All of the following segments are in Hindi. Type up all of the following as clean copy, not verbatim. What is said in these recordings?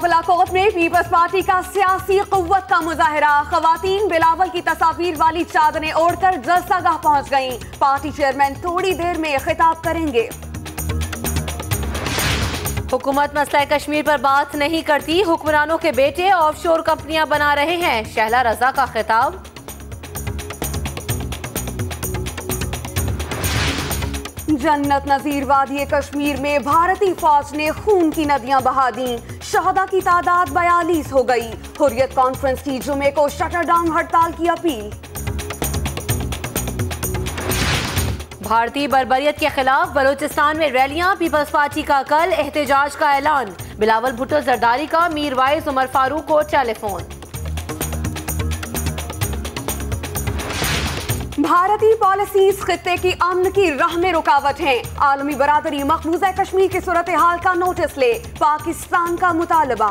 बिलावल कोर्ट में पीपल्स पार्टी का सियासी कुव्वत का मुजाहरा। खवातीन बिलावल की तस्वीर वाली चादरें ओढ़कर जलसागाह पहुंच गईं। पार्टी चेयरमैन थोड़ी देर में खिताब करेंगे। हुकूमत मसला कश्मीर पर बात नहीं करती, हुक्मरानों के बेटे ऑफशोर कंपनियां बना रहे हैं। शहला रजा का खिताब। जन्नत नजीर वादी कश्मीर में भारतीय फौज ने खून की नदियां बहा दी। शहादा की तादाद 42 हो गई। हुर्रियत कॉन्फ्रेंस की जुमे को शटर डाउन हड़ताल की अपील। भारतीय बर्बरियत के खिलाफ बलूचिस्तान में रैलियां। पीपल्स पार्टी का कल एहतजाज का ऐलान। बिलावल भुट्टो जरदारी का मीरवाइज उमर फारूक को टेलीफोन। भारतीय पॉलिसीज खित्ते की अमन की राह में रुकावट हैं। आलमी बरादरी मकबूजा कश्मीर की सूरत हाल का नोटिस ले। पाकिस्तान का मुतालबा।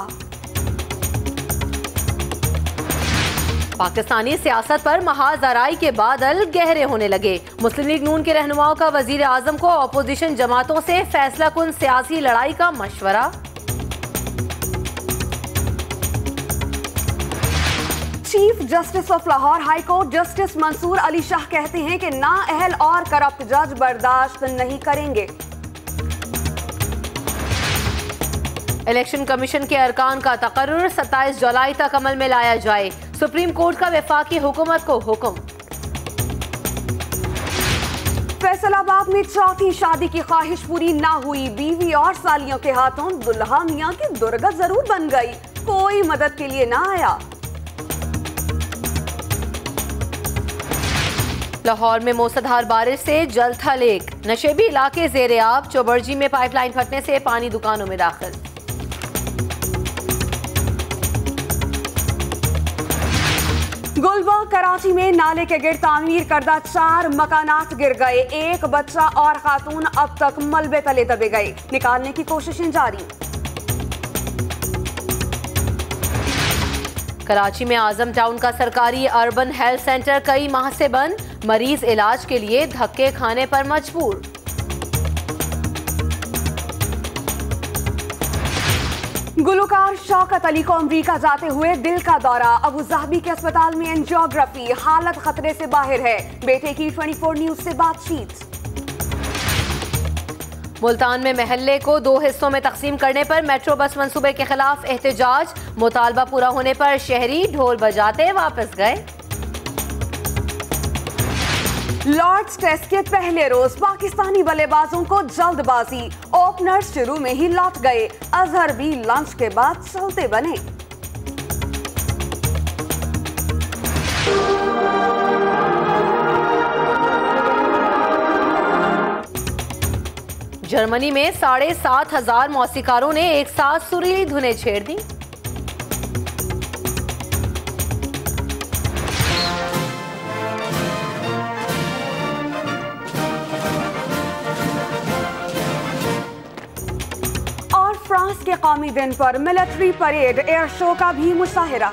पाकिस्तानी सियासत पर महाजराई के बादल गहरे होने लगे। मुस्लिम लीग नून के रहनुमाओं का वजीर आजम को अपोजिशन जमातों से फैसला कुन सियासी लड़ाई का मशवरा। Chief justice of Lahore high court justice Mansoor Ali Shah कहते हैं कि नाअहल और करप्ट जज बर्दाश्त नहीं करेंगे। इलेक्शन कमीशन के अरकान का तकर्रुर 27 जुलाई तक अमल में लाया जाए। सुप्रीम कोर्ट का वफाकी हुकूमत को हुक्म। फैसलाबाद में चौथी शादी की ख्वाहिश पूरी ना हुई। बीवी और सालियों के हाथों दुल्हा मियां की दुर्गा जरूर बन गई, कोई मदद के लिए ना आया। लाहौर में मूसलाधार बारिश से जल था लेक। नशेबी इलाके जेरे आब। चौबर्जी में पाइपलाइन फटने से पानी दुकानों में दाखिल। गुलबर्ग कराची में नाले के गिर तामीर करदा 4 मकानात गिर गए। एक बच्चा और खातून अब तक मलबे तले दबे गए। निकालने की कोशिशें जारी। कराची में आजम टाउन का सरकारी अर्बन हेल्थ सेंटर कई माह से बंद। मरीज इलाज के लिए धक्के खाने पर मजबूर। गुलकार शौकत अली को अमरीका जाते हुए दिल का दौरा। अबू धाबी के अस्पताल में एंजियोग्राफी, हालत खतरे से बाहर है। बेटे की 24 न्यूज से बातचीत। मुल्तान में महल्ले को 2 हिस्सों में तकसीम करने पर मेट्रो बस मंसूबे के खिलाफ एहतजाज। मुतालबा पूरा होने पर शहरी ढोल बजाते वापस गए। लॉर्ड्स टेस्ट के पहले रोज पाकिस्तानी बल्लेबाजों को जल्दबाजी। ओपनर शुरू में ही लौट गए। अजहर भी लंच के बाद चलते बने। जर्मनी में 7,500 मौसीकारों ने एक साथ सुरीली धुनें छेड़ दी। और फ्रांस के कौमी दिन पर मिलिट्री परेड एयर शो का भी मुशाहिरा।